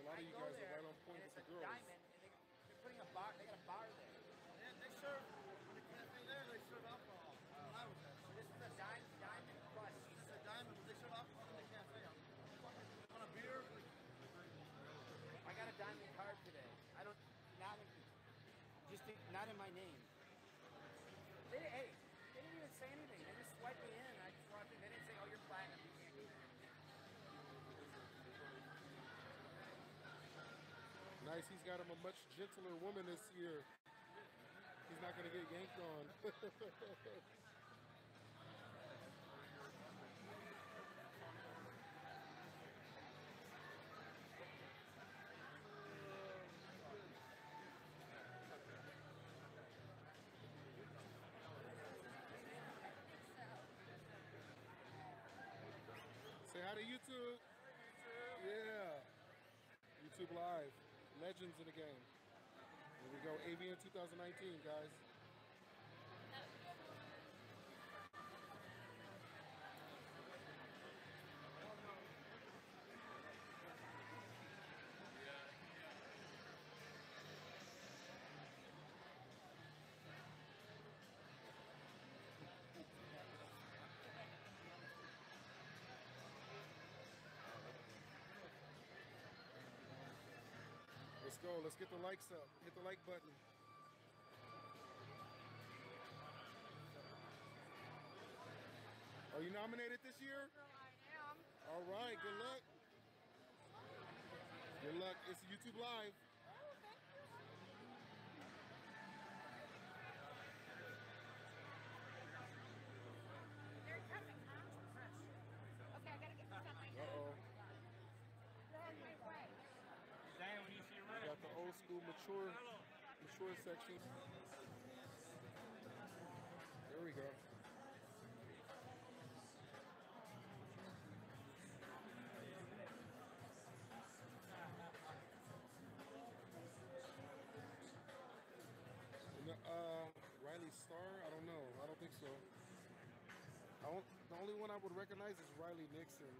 So a lot of you guys are right on point with the girls. Diamond, and they're putting a bar. They got a bar there. Yeah, they serve. When the cafe there, they serve alcohol. I was there. So this is a diamond plus. This is a diamond, but they serve alcohol in the cafe. On a beer. I got a diamond card today. I don't. Not in my name. Hey, they didn't even say anything. They just swept me in. I just walked in. They didn't say, "Oh, you're platinum. You can't do that." Nice. He's got him a much gentler woman this year. He's not going to get yanked on. Say hi to YouTube. Yeah. YouTube Live. Legends in the game. Here we go. AVN 2019, guys. Let's go. Let's get the likes up. Hit the like button. Are you nominated this year? I am. All right. Good luck. Good luck. It's YouTube Live. They're coming. Okay, I gotta get something. They're on my way. We got the old school mature section. There we go. Riley Starr? I don't know. I don't think so. The only one I would recognize is Riley Nixon.